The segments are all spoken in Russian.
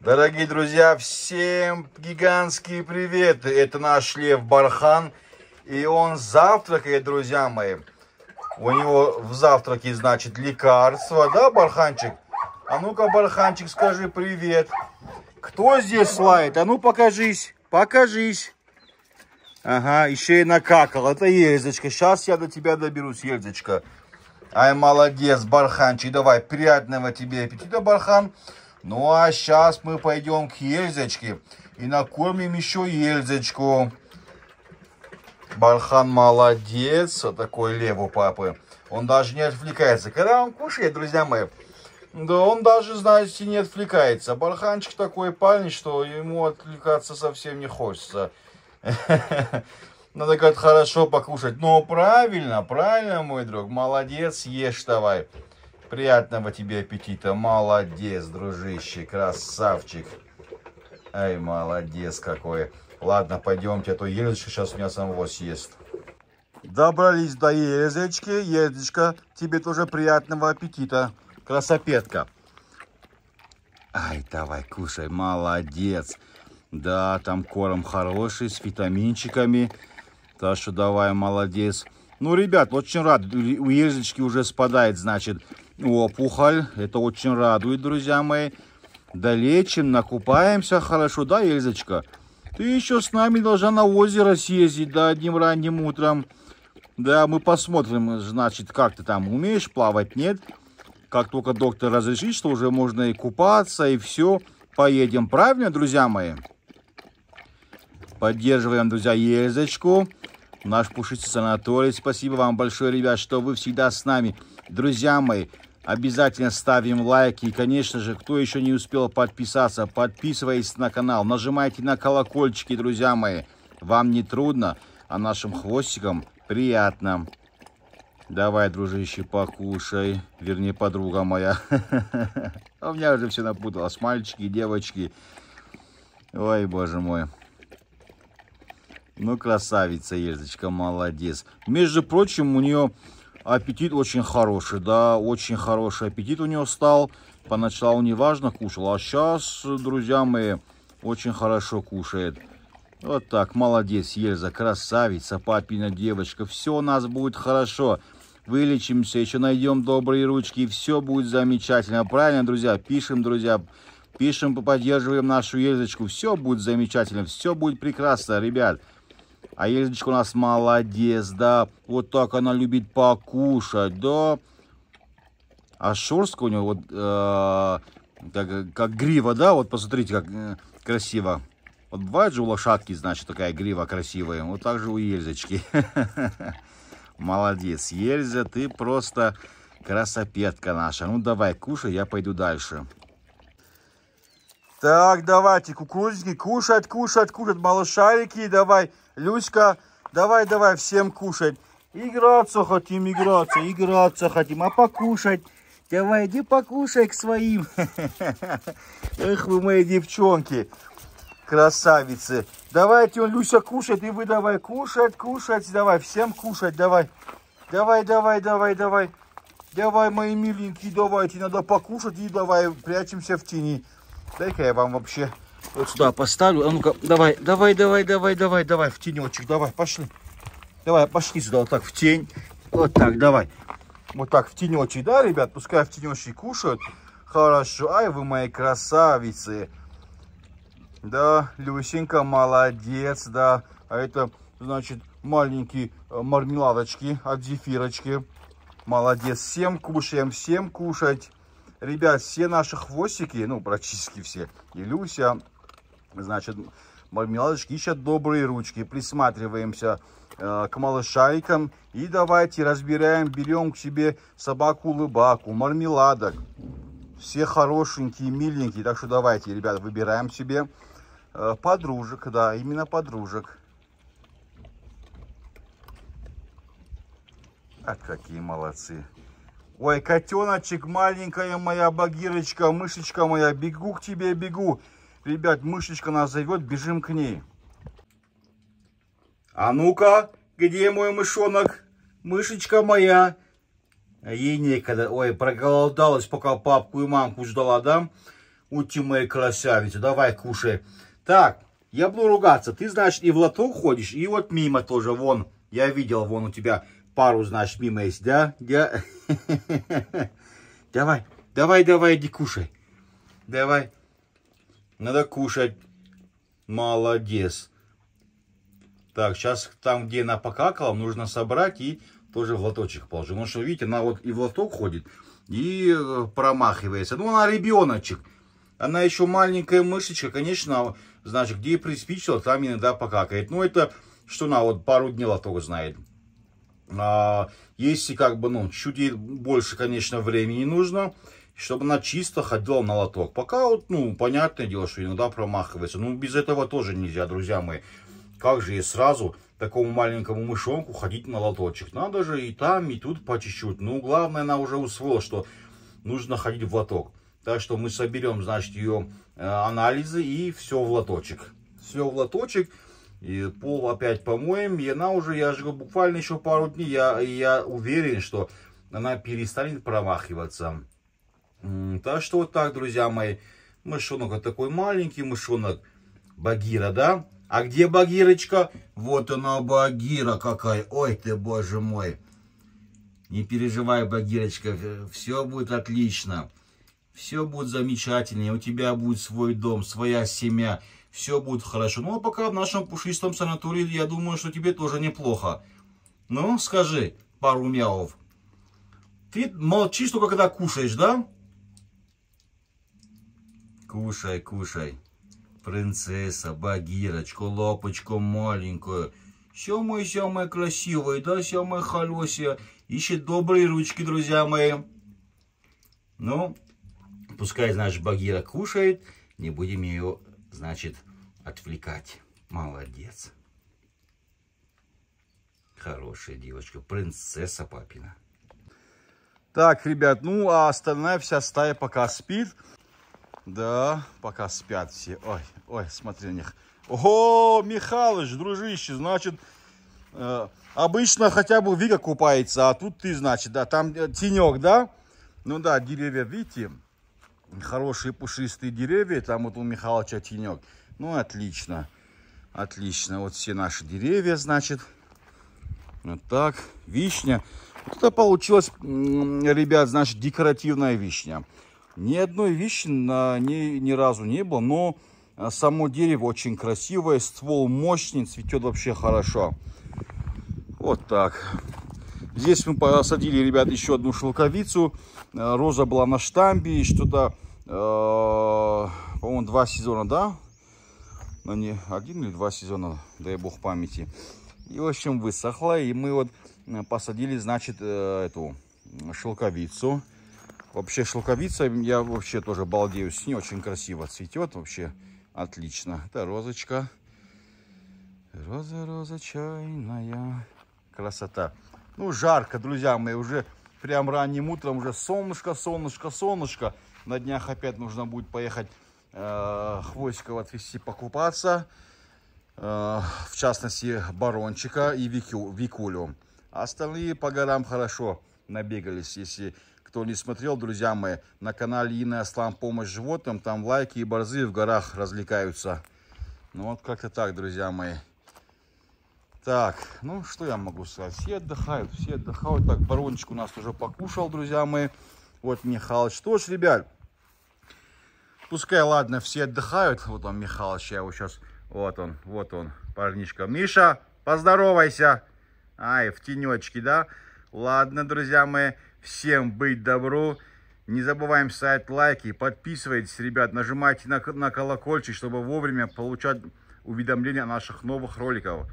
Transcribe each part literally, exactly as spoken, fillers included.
Дорогие друзья, всем гигантские приветы. Это наш лев Бархан. И он завтракает, друзья мои. У него в завтраке, значит, лекарство. Да, Барханчик? А ну-ка, Барханчик, скажи привет. Кто здесь лает? А ну, покажись. Покажись. Ага, еще и накакал. Это Эльзочка. Сейчас я до тебя доберусь, Эльзочка. Ай, молодец, Барханчик. Давай, приятного тебе аппетита, Бархан. Ну, а сейчас мы пойдем к Эльзочке и накормим еще Эльзочку. Бархан молодец, а такой лев у папы. Он даже не отвлекается. Когда он кушает, друзья мои, да он даже, знаете, не отвлекается. Барханчик такой парень, что ему отвлекаться совсем не хочется. Надо как-то хорошо покушать. Ну, правильно, правильно, мой друг. Молодец, ешь давай. Приятного тебе аппетита. Молодец, дружище, красавчик. Ай, молодец какой. Ладно, пойдемте, а то Эльзочка сейчас у меня самого съест. Добрались до Эльзочки. Эльзочка, тебе тоже приятного аппетита. Красопетка. Ай, давай, кушай. Молодец. Да, там корм хороший, с витаминчиками. Так что давай, молодец. Ну, ребят, очень рад. У Эльзочки уже спадает, значит, опухоль. Это очень радует, друзья мои. Долечим, накупаемся хорошо, да, Эльзочка? Ты еще с нами должна на озеро съездить, да, одним ранним утром. Да, мы посмотрим, значит, как ты там умеешь плавать, нет? Как только доктор разрешит, что уже можно и купаться, и все, поедем. Правильно, друзья мои? Поддерживаем, друзья, Эльзочку. Наш пушистый санаторий. Спасибо вам большое, ребят, что вы всегда с нами. Друзья мои, обязательно ставим лайки. И, конечно же, кто еще не успел подписаться, подписывайтесь на канал. Нажимайте на колокольчики, друзья мои. Вам не трудно, а нашим хвостикам приятно. Давай, дружище, покушай. Вернее, подруга моя. У меня уже все напуталось. Мальчики, девочки. Ой, боже мой. Ну, красавица, Эльзочка, молодец. Между прочим, у нее аппетит очень хороший, да, очень хороший аппетит у нее стал. Поначалу неважно кушала, а сейчас, друзья мои, очень хорошо кушает. Вот так, молодец, Эльза, красавица, папина девочка. Все у нас будет хорошо. Вылечимся, еще найдем добрые ручки, и все будет замечательно. Правильно, друзья? Пишем, друзья, пишем, поддерживаем нашу Эльзочку. Все будет замечательно, все будет прекрасно, ребят. А Эльзочка у нас молодец, да. Вот так она любит покушать, да. А шерстка у нее вот э, так, как грива, да. Вот посмотрите, как э, красиво. Вот бывает же у лошадки, значит, такая грива красивая. Вот так же у Эльзочки. Молодец, Эльза, ты просто красопетка наша. Ну давай, кушай, я пойду дальше. Так, давайте, кукурузники, кушать, кушать, кушать, малышарики, давай, Люська, давай, давай, всем кушать. Играться хотим, играться, играться хотим, а покушать? Давай, иди покушай к своим. Эх, вы мои девчонки, красавицы. Давайте, он, Люся, кушать, и вы давай, кушать, кушать, давай, всем кушать, давай. Давай, давай, давай, давай. Давай, мои миленькие, давайте, надо покушать, и давай, прячемся в тени. Дай-ка я вам вообще вот сюда поставлю. А ну-ка, давай, давай, давай, давай, давай, давай, в тенечек, давай, пошли. Давай, пошли сюда, вот так, в тень. Вот так, давай. Вот так, в тенечек, да, ребят? Пускай в тенечек кушают. Хорошо. Ай, вы мои красавицы. Да, Люсенька, молодец, да. А это, значит, маленькие мармеладочки от зефирочки. Молодец. Всем кушаем, всем кушать. Ребят, все наши хвостики, ну, практически все, и Люся, значит, мармеладочки, ищут добрые ручки. Присматриваемся э, к малышарикам. И давайте разбираем, берем к себе собаку-улыбаку, мармеладок. Все хорошенькие, миленькие. Так что давайте, ребят, выбираем себе э, подружек, да, именно подружек. А какие молодцы. Ой, котеночек, маленькая моя Багирочка, мышечка моя, бегу к тебе, бегу. Ребят, мышечка нас зовет, бежим к ней. А ну-ка, где мой мышонок? Мышечка моя. Ей некогда, ой, проголодалась, пока папку и мамку ждала, да? Ути, моя красавица, давай кушай. Так, я буду ругаться. Ты, значит, и в лоток ходишь, и вот мимо тоже, вон. Я видел, вон у тебя пару, значит, мимо есть, да? Я... Давай, давай, давай, иди кушай. Давай. Надо кушать. Молодец. Так, сейчас там, где она покакала, нужно собрать и тоже в лоточек положить. Потому что, видите, она вот и в лоток ходит, и промахивается. Ну, она ребеночек. Она еще маленькая мышечка, конечно, значит, где и приспичила, там иногда покакает. Но это, что она вот пару дней лоток знает. А, если как бы, ну, чуть больше, конечно, времени нужно, чтобы она чисто ходила на лоток. Пока вот, ну, понятное дело, что иногда промахивается. Ну, без этого тоже нельзя, друзья мои. Как же и сразу такому маленькому мышонку ходить на лоточек? Надо же и там, и тут по чуть-чуть. Ну, главное, она уже усвоила, что нужно ходить в лоток. Так что мы соберем, значит, ее э, анализы и все в лоточек. Все в лоточек. И пол опять помоем. И она уже, я же говорю, буквально еще пару дней, я, я уверен, что она перестанет промахиваться. Так что вот так, друзья мои. Мышонок вот такой маленький, мышонок Багира, да? А где Багирочка? Вот она, Багира какая. Ой ты, боже мой. Не переживай, Багирочка. Все будет отлично. Все будет замечательно, у тебя будет свой дом, своя семья, все будет хорошо. Ну, а пока в нашем пушистом санатории, я думаю, что тебе тоже неплохо. Ну, скажи пару мяув. Ты молчишь только когда кушаешь, да? Кушай, кушай, принцесса, Багирочку, лапочку маленькую. Все мои, все мои красивые, да, все мои холосия. Ищи добрые ручки, друзья мои. Ну... Пускай, значит, Багира кушает, не будем ее, значит, отвлекать. Молодец. Хорошая девочка, принцесса папина. Так, ребят, ну, а остальная вся стая пока спит. Да, пока спят все. Ой, ой, смотри на них. О, Михалыч, дружище, значит, э, обычно хотя бы Вика купается, а тут ты, значит, да, там тенек, да? Ну да, деревья, видите? Хорошие пушистые деревья. Там вот у Михалыча тенек. Ну, отлично. Отлично. Вот все наши деревья, значит. Вот так. Вишня. Вот это получилось, ребят, значит, декоративная вишня. Ни одной вишни на ней ни разу не было. Но само дерево очень красивое. Ствол мощный. Цветет вообще хорошо. Вот так. Здесь мы посадили, ребят, еще одну шелковицу. Роза была на штамбе. Что-то, э, по-моему, два сезона, да? Но не один или два сезона, дай бог памяти. И, в общем, высохла. И мы вот посадили, значит, э, эту шелковицу. Вообще шелковица, я вообще тоже балдею с ней. Очень красиво цветет. Вообще отлично. Это розочка. Роза, роза чайная. Красота. Ну, жарко, друзья мои, уже прям ранним утром, уже солнышко, солнышко, солнышко. На днях опять нужно будет поехать э, Хвостикова отвезти покупаться. Э, в частности, Барончика и Вику, Викулю. Остальные по горам хорошо набегались. Если кто не смотрел, друзья мои, на канале Инна Аслан Помощь животным, там лайки и борзы в горах развлекаются. Ну, вот как-то так, друзья мои. Так, ну что я могу сказать, все отдыхают, все отдыхают. Так, Барончик у нас уже покушал, друзья мои. Вот Михалыч тоже, ребят. Пускай, ладно, все отдыхают. Вот он, Михалыч, я его сейчас... Вот он, вот он, парнишка. Миша, поздоровайся. Ай, в тенечке, да? Ладно, друзья мои, всем быть добру. Не забываем ставить лайки, подписывайтесь, ребят. Нажимайте на, на колокольчик, чтобы вовремя получать уведомления о наших новых роликах.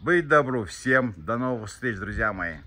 Быть добру всем. До новых встреч, друзья мои.